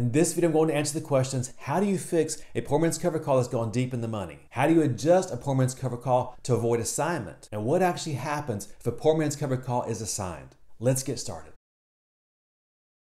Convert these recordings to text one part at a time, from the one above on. In this video, I'm going to answer the questions, how do you fix a poor man's cover call that's gone deep in the money? How do you adjust a poor man's cover call to avoid assignment? And what actually happens if a poor man's cover call is assigned? Let's get started.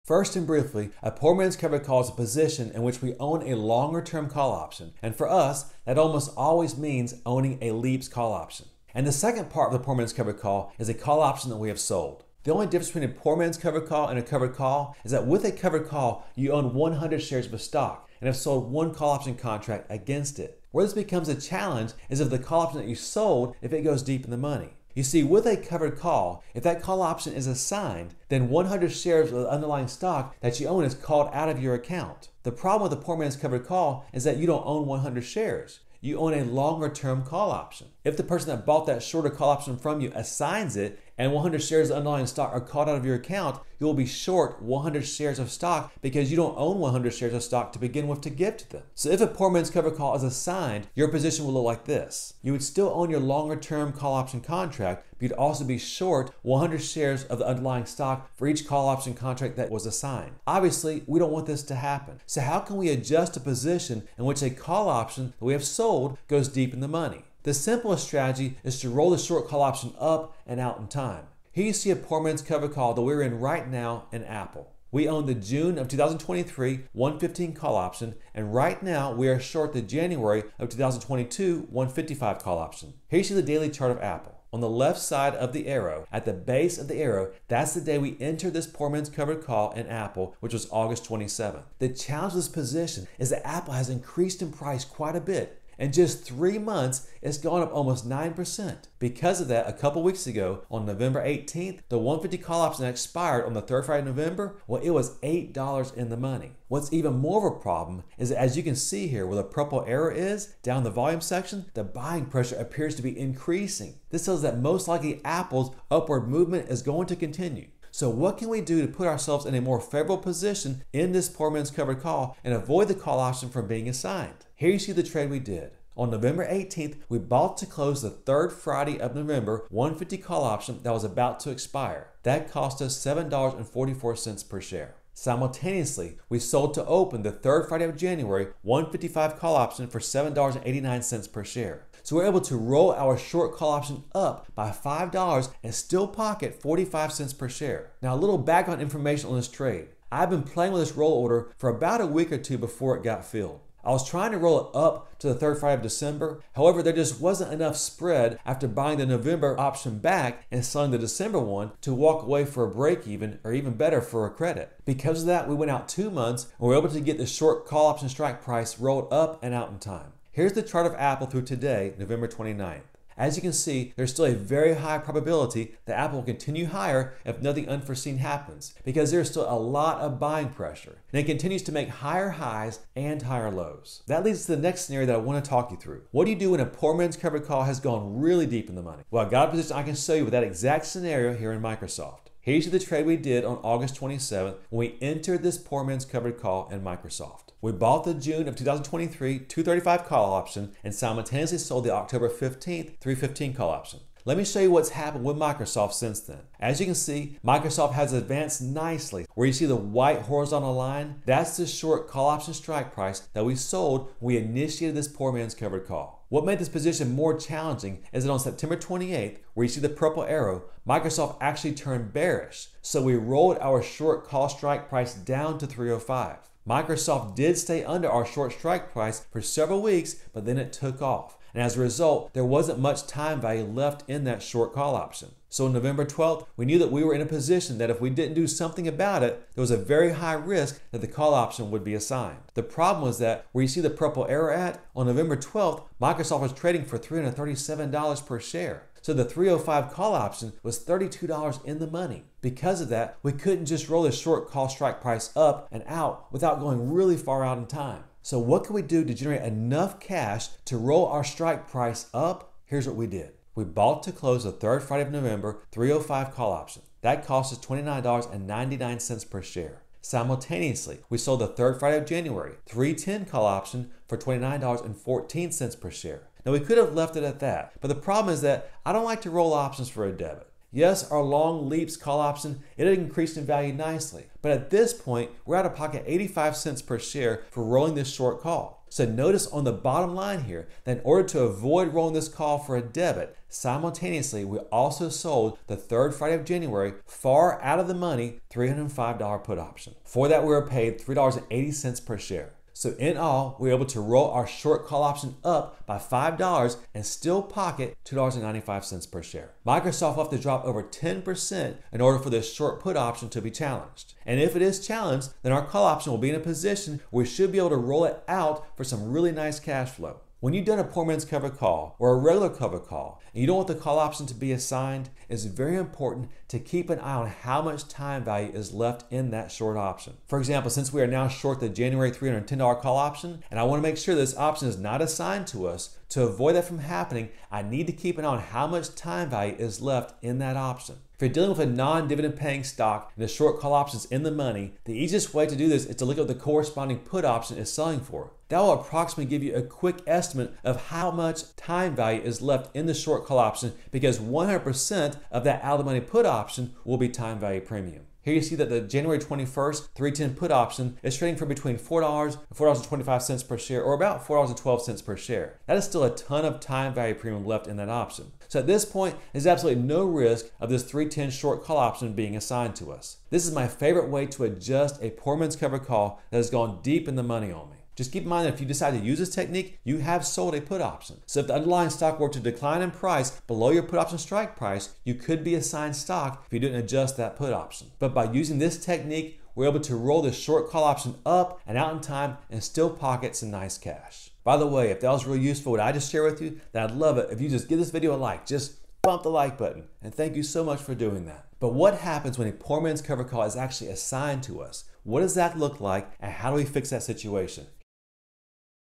First and briefly, a poor man's cover call is a position in which we own a longer-term call option. And for us, that almost always means owning a LEAPS call option. And the second part of the poor man's cover call is a call option that we have sold. The only difference between a poor man's covered call and a covered call is that with a covered call, you own 100 shares of a stock and have sold one call option contract against it. Where this becomes a challenge is if the call option that you sold, if it goes deep in the money. You see, with a covered call, if that call option is assigned, then 100 shares of the underlying stock that you own is called out of your account. The problem with the poor man's covered call is that you don't own 100 shares. You own a longer-term call option. If the person that bought that shorter call option from you assigns it and 100 shares of underlying stock are called out of your account, you will be short 100 shares of stock because you don't own 100 shares of stock to begin with to give to them. So if a poor man's covered call is assigned, your position will look like this. You would still own your longer-term call option contract, but you'd also be short 100 shares of the underlying stock for each call option contract that was assigned. Obviously, we don't want this to happen. So how can we adjust a position in which a call option that we have sold goes deep in the money? The simplest strategy is to roll the short call option up and out in time. Here you see a poor man's cover call that we're in right now in Apple. We own the June of 2023 $115 call option, and right now we are short the January of 2022 $155 call option. Here you see the daily chart of Apple. On the left side of the arrow, at the base of the arrow, that's the day we entered this poor man's covered call in Apple, which was August 27th. The challenge with this position is that Apple has increased in price quite a bit. In just 3 months, it's gone up almost 9%. Because of that, a couple weeks ago, on November 18th, the 150 call option that expired on the third Friday of November, well, it was $8 in the money. What's even more of a problem is that, as you can see here where the purple arrow is, down the volume section, the buying pressure appears to be increasing. This tells us that most likely Apple's upward movement is going to continue. So what can we do to put ourselves in a more favorable position in this poor man's covered call and avoid the call option from being assigned? Here you see the trade we did. On November 18th, we bought to close the third Friday of November $150 call option that was about to expire. That cost us $7.44 per share. Simultaneously, we sold to open the third Friday of January $155 call option for $7.89 per share. So we're able to roll our short call option up by $5 and still pocket $0.45 per share. Now a little background information on this trade. I've been playing with this roll order for about a week or two before it got filled. I was trying to roll it up to the third Friday of December. However, there just wasn't enough spread after buying the November option back and selling the December one to walk away for a break even, or even better, for a credit. Because of that, we went out 2 months and we were able to get the short call option strike price rolled up and out in time. Here's the chart of Apple through today, November 29th. As you can see, there's still a very high probability that Apple will continue higher if nothing unforeseen happens, because there's still a lot of buying pressure, and it continues to make higher highs and higher lows. That leads to the next scenario that I want to talk you through. What do you do when a poor man's covered call has gone really deep in the money? Well, I got a position I can show you with that exact scenario here in Microsoft. Here you see the trade we did on August 27th when we entered this poor man's covered call in Microsoft. We bought the June of 2023 $235 call option and simultaneously sold the October 15th $315 call option. Let me show you what's happened with Microsoft since then. As you can see, Microsoft has advanced nicely. Where you see the white horizontal line, that's the short call option strike price that we sold when we initiated this poor man's covered call. What made this position more challenging is that on September 28th, where you see the purple arrow, Microsoft actually turned bearish. So we rolled our short call strike price down to 305. Microsoft did stay under our short strike price for several weeks, but then it took off. And as a result, there wasn't much time value left in that short call option. So on November 12th, we knew that we were in a position that if we didn't do something about it, there was a very high risk that the call option would be assigned. The problem was that where you see the purple arrow at, on November 12th, Microsoft was trading for $337 per share. So the 305 call option was $32 in the money. Because of that, we couldn't just roll the short call strike price up and out without going really far out in time. So what can we do to generate enough cash to roll our strike price up? Here's what we did. We bought to close the third Friday of November 305 call option. That cost us $29.99 per share. Simultaneously, we sold the third Friday of January 310 call option for $29.14 per share. Now we could have left it at that, but the problem is that I don't like to roll options for a debit. Yes, our long LEAPS call option, it had increased in value nicely, but at this point, we're out of pocket 85 cents per share for rolling this short call. So notice on the bottom line here that in order to avoid rolling this call for a debit, simultaneously we also sold the third Friday of January far out of the money $305 put option. For that we were paid $3.80 per share. So in all, we were able to roll our short call option up by $5 and still pocket $2.95 per share. Microsoft will have to drop over 10% in order for this short put option to be challenged. And if it is challenged, then our call option will be in a position where we should be able to roll it out for some really nice cash flow. When you've done a poor man's cover call or a regular cover call and you don't want the call option to be assigned, it's very important to keep an eye on how much time value is left in that short option. For example, since we are now short the January $310 call option and I want to make sure this option is not assigned to us, to avoid that from happening, I need to keep an eye on how much time value is left in that option. If you're dealing with a non-dividend paying stock and the short call option is in the money, the easiest way to do this is to look at what the corresponding put option is selling for. That will approximately give you a quick estimate of how much time value is left in the short call option, because 100% of that out-of-the-money put option will be time value premium. Here you see that the January 21st 310 put option is trading for between $4 and $4.25 per share, or about $4.12 per share. That is still a ton of time value premium left in that option. So at this point, there's absolutely no risk of this 310 short call option being assigned to us. This is my favorite way to adjust a poor man's cover call that has gone deep in the money on me. Just keep in mind that if you decide to use this technique, you have sold a put option. So if the underlying stock were to decline in price below your put option strike price, you could be assigned stock if you didn't adjust that put option. But by using this technique, we're able to roll this short call option up and out in time and still pocket some nice cash. By the way, if that was really useful, what I just shared with you, then I'd love it if you just give this video a like. Just bump the like button, and thank you so much for doing that. But what happens when a poor man's cover call is actually assigned to us? What does that look like, and how do we fix that situation?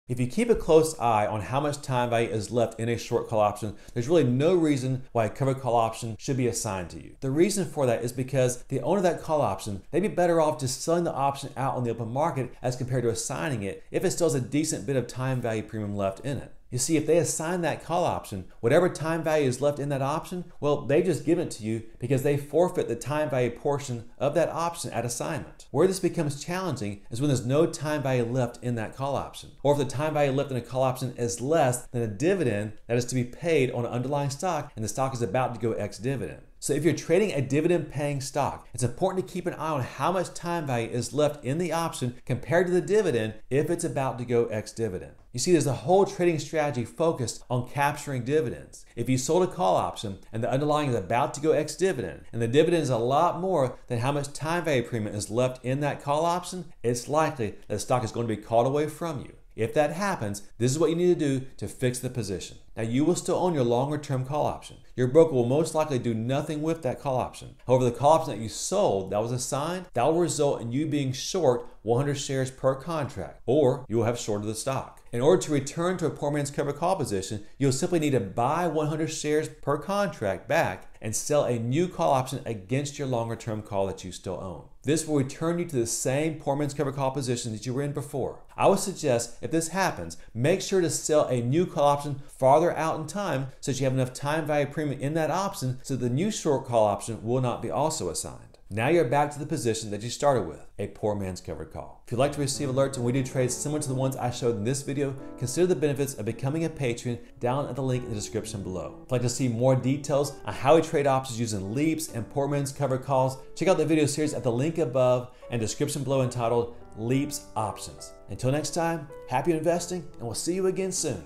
If you keep a close eye on how much time value is left in a short call option, there's really no reason why a cover call option should be assigned to you. The reason for that is because the owner of that call option, they'd be better off just selling the option out on the open market as compared to assigning it if it still has a decent bit of time value premium left in it. You see, if they assign that call option, whatever time value is left in that option, well, they just give it to you because they forfeit the time value portion of that option at assignment. Where this becomes challenging is when there's no time value left in that call option, or if the time value left in a call option is less than a dividend that is to be paid on an underlying stock and the stock is about to go ex-dividend. So if you're trading a dividend paying stock, it's important to keep an eye on how much time value is left in the option compared to the dividend if it's about to go ex-dividend. You see, there's a whole trading strategy focused on capturing dividends. If you sold a call option and the underlying is about to go ex-dividend and the dividend is a lot more than how much time value premium is left in that call option, it's likely that the stock is going to be called away from you. If that happens, this is what you need to do to fix the position. Now, you will still own your longer-term call option. Your broker will most likely do nothing with that call option. However, the call option that you sold that was assigned, that will result in you being short 100 shares per contract, or you will have shorted the stock. In order to return to a poor man's cover call position, you'll simply need to buy 100 shares per contract back and sell a new call option against your longer-term call that you still own. This will return you to the same poor man's cover call position that you were in before. I would suggest, if this happens, make sure to sell a new call option farther out in time so that you have enough time value premium in that option so the new short call option will not be also assigned. Now you're back to the position that you started with, a poor man's covered call. If you'd like to receive alerts when we do trades similar to the ones I showed in this video, consider the benefits of becoming a Patreon down at the link in the description below. If you'd like to see more details on how we trade options using LEAPS and poor man's covered calls, check out the video series at the link above and description below entitled LEAPS Options. Until next time, happy investing, and we'll see you again soon.